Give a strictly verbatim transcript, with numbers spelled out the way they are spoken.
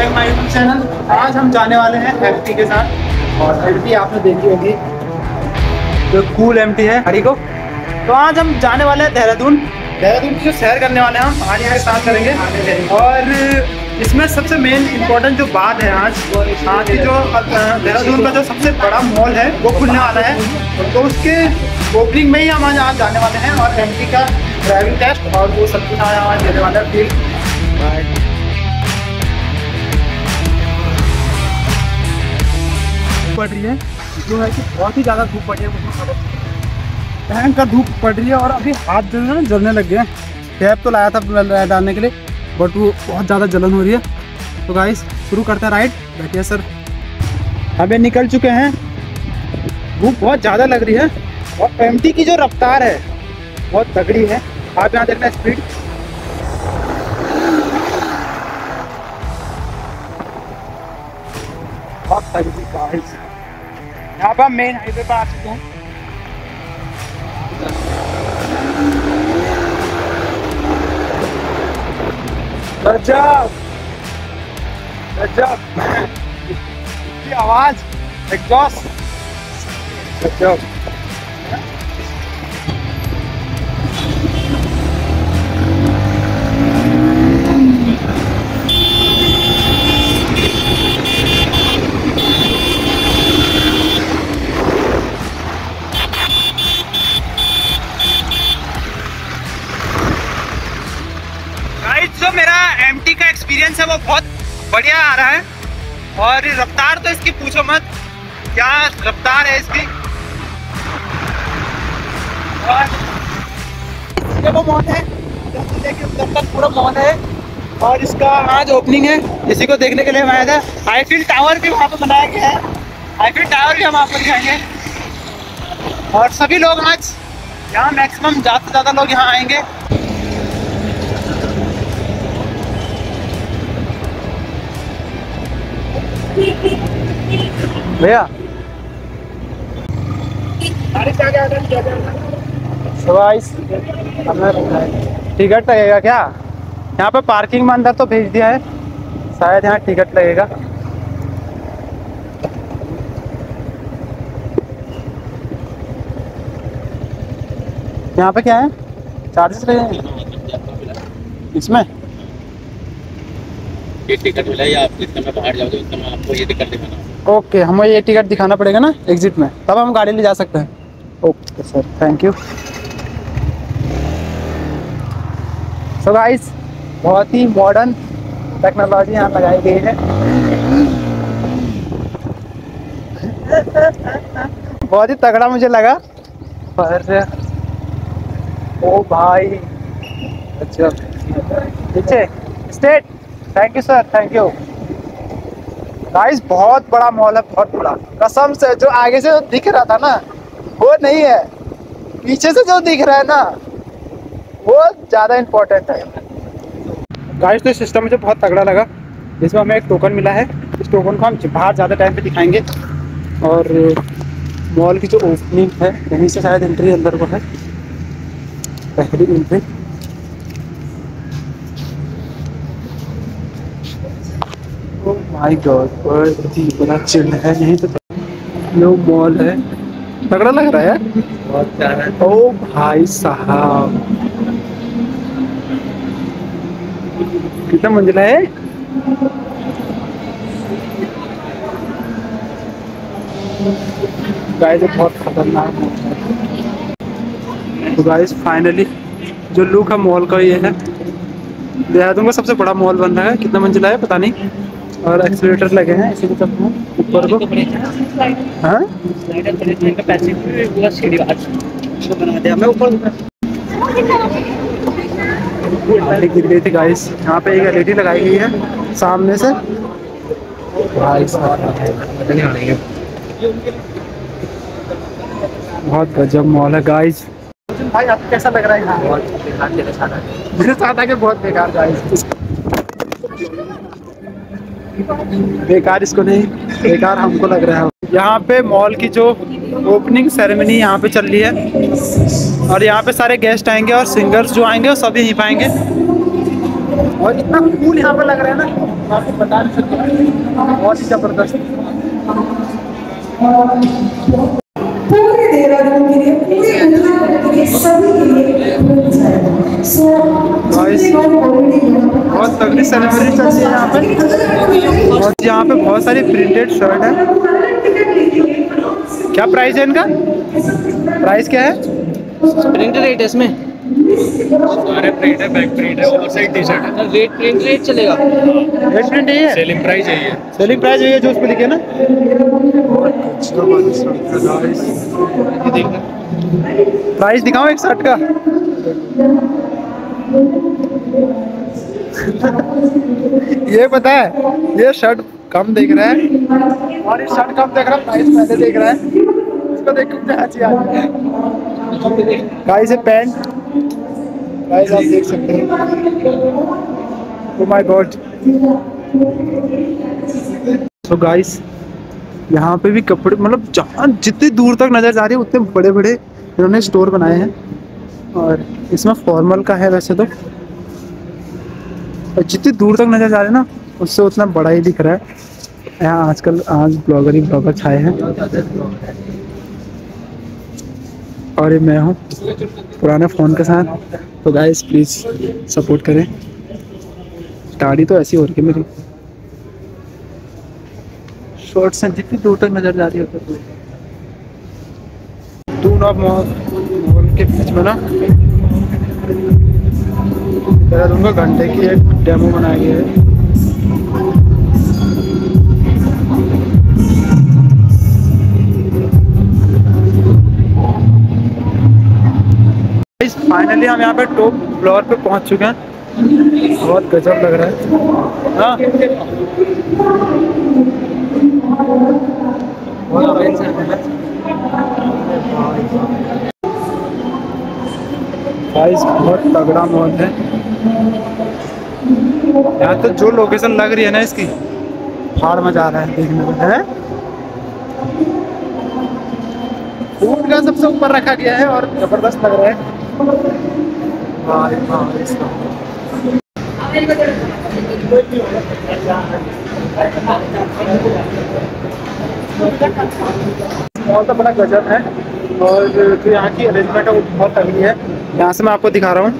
Back my YouTube channel. आज हम जाने वाले हैं एमटी के साथ, और एमटी आपने देखी होगी जो कूल एमटी है गाड़ी को। तो आज हम जाने वाले हैं देहरादून देहरादून की जो सैर करने वाले हैं हम आज यहाँ स्टार्ट करेंगे। और इसमें सबसे मेन इम्पोर्टेंट जो बात है आज आज की जो देहरादून का जो सबसे बड़ा मॉल है वो खुलने वाला है, तो उसके ओपनिंग में ही हम आज आज जाने वाले हैं। और एमटी का ड्राइविंग टेस्ट और वो सब कुछ आज आज देने वाला है फील्ड। पड़ रही है जो है कि बहुत ही ज़्यादा धूप पड़ रही है, टैंक का धूप पड़ रही है और अभी हाथ जो है ना जलने लग गए। कैप तो लाया था डालने के लिए बट वो बहुत ज़्यादा जलन हो रही है। तो गाइस शुरू करते हैं राइड। बैठिए सर, अभी निकल चुके हैं। धूप बहुत ज़्यादा लग रही है और एमटी की जो रफ्तार है बहुत तगड़ी है। आप यहाँ देखना स्पीड बहुत तगड़ी गाइस। यहाँ पर मेन हाईवे पर आ चुके हैं। गजब गजब इसकी आवाज एग्जॉस्ट गजब। जो मेरा एमटी का एक्सपीरियंस है वो बहुत बढ़िया आ रहा है, और रफ्तार तो इसकी पूछो मत, क्या रफ्तार है इसकी। और ये वो मॉल है देखिए, उधर तक पूरा मॉल है और इसका आज ओपनिंग है। इसी को देखने के लिए मैं आया था। आईफिल टावर भी वहाँ पर बनाया गया है, आईफिल टावर भी हम आपको दिखाएंगे। और सभी लोग आज यहाँ मैक्सिमम ज़्यादा से ज़्यादा लोग यहाँ आएंगे। भैया टिकट लगेगा क्या? यहाँ पे पार्किंग में अंदर तो भेज दिया है, शायद यहाँ टिकट लगेगा। यहाँ पे क्या है, चार्जेस लगेंगे इसमें? ये टिकट मिला है आपको, इतना बाहर जाओगे इतना आपको ये टिकट दिखाना होगा। ओके, हमें ये टिकट दिखाना पड़ेगा ना एग्जिट में, तब हम गाड़ी ले जा सकते हैं। Okay sir, thank you. So guys, बहुत ही मॉडर्न टेक्नोलॉजी यहाँ लगाई गई है। बहुत ही तगड़ा मुझे लगा। पर ओ भाई अच्छा, पीछे state. Thank you sir, thank you. Guys बहुत बड़ा मॉल है, बहुत बड़ा कसम से। जो आगे से जो दिख रहा था ना वो नहीं है, पीछे से जो दिख रहा है ना वो ज़्यादा इम्पोर्टेंट है। गाइस तो ये सिस्टम मुझे बहुत तगड़ा लगा, जिसमें हमें एक टोकन मिला है। इस टोकन को हम बाहर ज़्यादा टाइम पे दिखाएंगे। और मॉल की जो ओपनिंग है यहीं से शायद एंट्री अंदर को है, पहली एंट्री। माय गॉड, बहुत ही बड़ा चिल्ड है यही तो। नो मॉल है, तगड़ा लग रहा है बहुत प्यारा। ओ भाई साहब, कितना मंजिला है? गाइस बहुत खतरनाक है। तो गाइस फाइनली जो लुक है मॉल का ये है। देहरादून का सबसे बड़ा मॉल बन रहा है। कितना मंजिला है पता नहीं, और एक्सीटर लगे हैं इसी तरफ में ऊपर को। हाँ, हमें ऊपर गिर गई थी गाइस। यहाँ पे एक एलईडी लगाई गई है सामने से। बहुत गजब मॉल है गाइस। भाई आपको कैसा लग रहा है? मेरे साथ आके बहुत बेकार गाइस, बेकार इसको नहीं, बेकार हमको लग रहा है। यहाँ पे मॉल की जो ओपनिंग सेरेमनी यहाँ पे चल रही है, और यहाँ पे सारे गेस्ट आएंगे और सिंगर्स जो आएंगे वो सभी यहीं पाएंगे। और इतना कूल यहाँ पे लग रहा है ना। मैं आपको बता नहीं सकता, बहुत ही जबरदस्त। पूरे देहरादून के लिए, पूरे उत्तराखंड के लिए, सभी के लिए बहुत तगड़ी सेरेमनी चल रही है यहाँ पे। और यहाँ पे बहुत सारी प्रिंटेड शर्ट है। क्या प्राइस है इनका? प्राइस क्या है? प्रिंटेड रेट है इसमें, सारे प्रिंट है, बैक प्रिंट है, ओवरसाइज टी शर्ट है। रेट प्रिंट रेट चलेगा, रेट प्रिंट यही है। सेलिंग प्राइस यही है, सेलिंग प्राइस यही है जो उस पे लिखे ना। प्राइस दिखाओ एक शर्ट का। ये पता है ये शर्ट कम देख रहा है, और ये शर्ट कम देख रहा है, प्राइस पहले देख रहा है, इसको देख के गाइस। ये पैंट गाइस आप देख सकते हैं। Oh my God. So guys यहाँ पे भी कपड़े, मतलब जहाँ जितनी दूर तक नजर जा रही है उतने बड़े बड़े इन्होंने स्टोर बनाए हैं। और इसमें फॉर्मल का है वैसे तो, और जितनी दूर तक नज़र जा रहे हैं ना उससे उतना बड़ा ही दिख रहा है यहाँ। आजकल आज ब्लॉगर ही ब्लॉगर छाए हैं। और ये मैं हूँ पुराने फ़ोन के साथ, तो गाइस प्लीज़ सपोर्ट करें। दाढ़ी तो ऐसी हो रही है मेरी। शॉर्ट्स हैं, जितनी दूर तक नज़र जा रही है। टू नॉट मॉल के बीच में ना देहरादून का घंटे की एक डेमो बनाया गया है। फाइनली हम यहाँ पे टॉप फ्लोर पे पहुँच चुके हैं। बहुत गजब लग रहा है ना, बहुत अमेजिंग है गाइस, बहुत तगड़ा मॉल है यहाँ। तो जो लोकेशन लग रही है ना इसकी, फाड़ मजा आ रहा है देखने में है। फूड का सबसे ऊपर रखा गया है और जबरदस्त लग रहा है। मॉल तो बड़ा गजब है, और जो यहाँ की अरेंजमेंट है वो बहुत तगड़ी है। यहाँ से मैं आपको दिखा रहा हूँ।